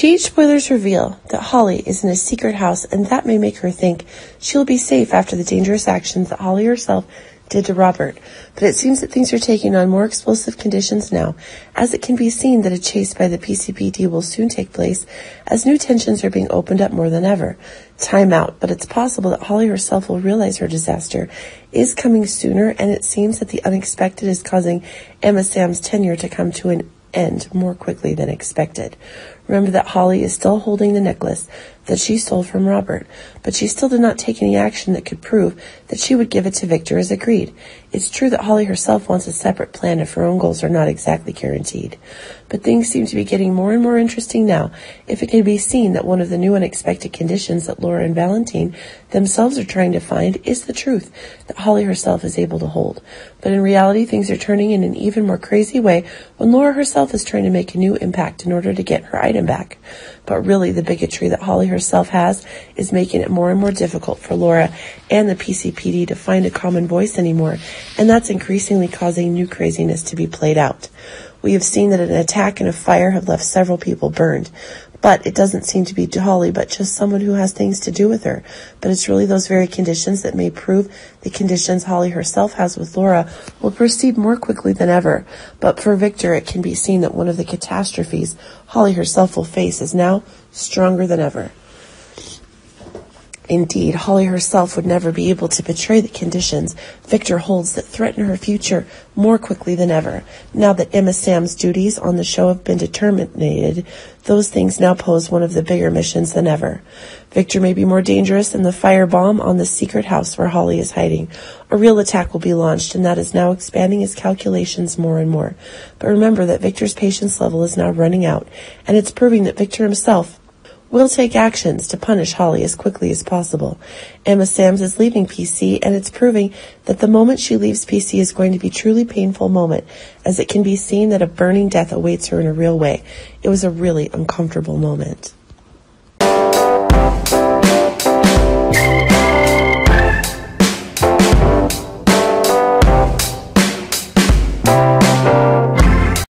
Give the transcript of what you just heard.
Change spoilers reveal that Holly is in a secret house, and that may make her think she'll be safe after the dangerous actions that Holly herself did to Robert, but it seems that things are taking on more explosive conditions now, as it can be seen that a chase by the PCPD will soon take place, as new tensions are being opened up more than ever. Time out, but it's possible that Holly herself will realize her disaster is coming sooner, and it seems that the unexpected is causing Emma Samms' tenure to come to an end more quickly than expected. Remember that Holly is still holding the necklace that she stole from Robert, but she still did not take any action that could prove that she would give it to Victor as agreed. It's true that Holly herself wants a separate plan if her own goals are not exactly guaranteed, but things seem to be getting more and more interesting now, if it can be seen that one of the new unexpected conditions that Laura and Valentine themselves are trying to find is the truth that Holly herself is able to hold. But in reality, things are turning in an even more crazy way when Laura herself is trying to make a new impact in order to get her item back. But really, the bigotry that Holly herself has is making it more and more difficult for Laura and the PCPD to find a common voice anymore, and that's increasingly causing new craziness to be played out. We have seen that an attack and a fire have left several people burned, but it doesn't seem to be Holly, but just someone who has things to do with her. But it's really those very conditions that may prove the conditions Holly herself has with Laura will proceed more quickly than ever. But for Victor, it can be seen that one of the catastrophes Holly herself will face is now stronger than ever. Indeed, Holly herself would never be able to betray the conditions Victor holds that threaten her future more quickly than ever. Now that Emma Samms' duties on the show have been terminated, those things now pose one of the bigger missions than ever. Victor may be more dangerous than the firebomb on the secret house where Holly is hiding. A real attack will be launched, and that is now expanding his calculations more and more. But remember that Victor's patience level is now running out, and it's proving that Victor himself will take actions to punish Holly as quickly as possible. Emma Samms is leaving PC, and it's proving that the moment she leaves PC is going to be a truly painful moment, as it can be seen that a burning death awaits her in a real way. It was a really uncomfortable moment.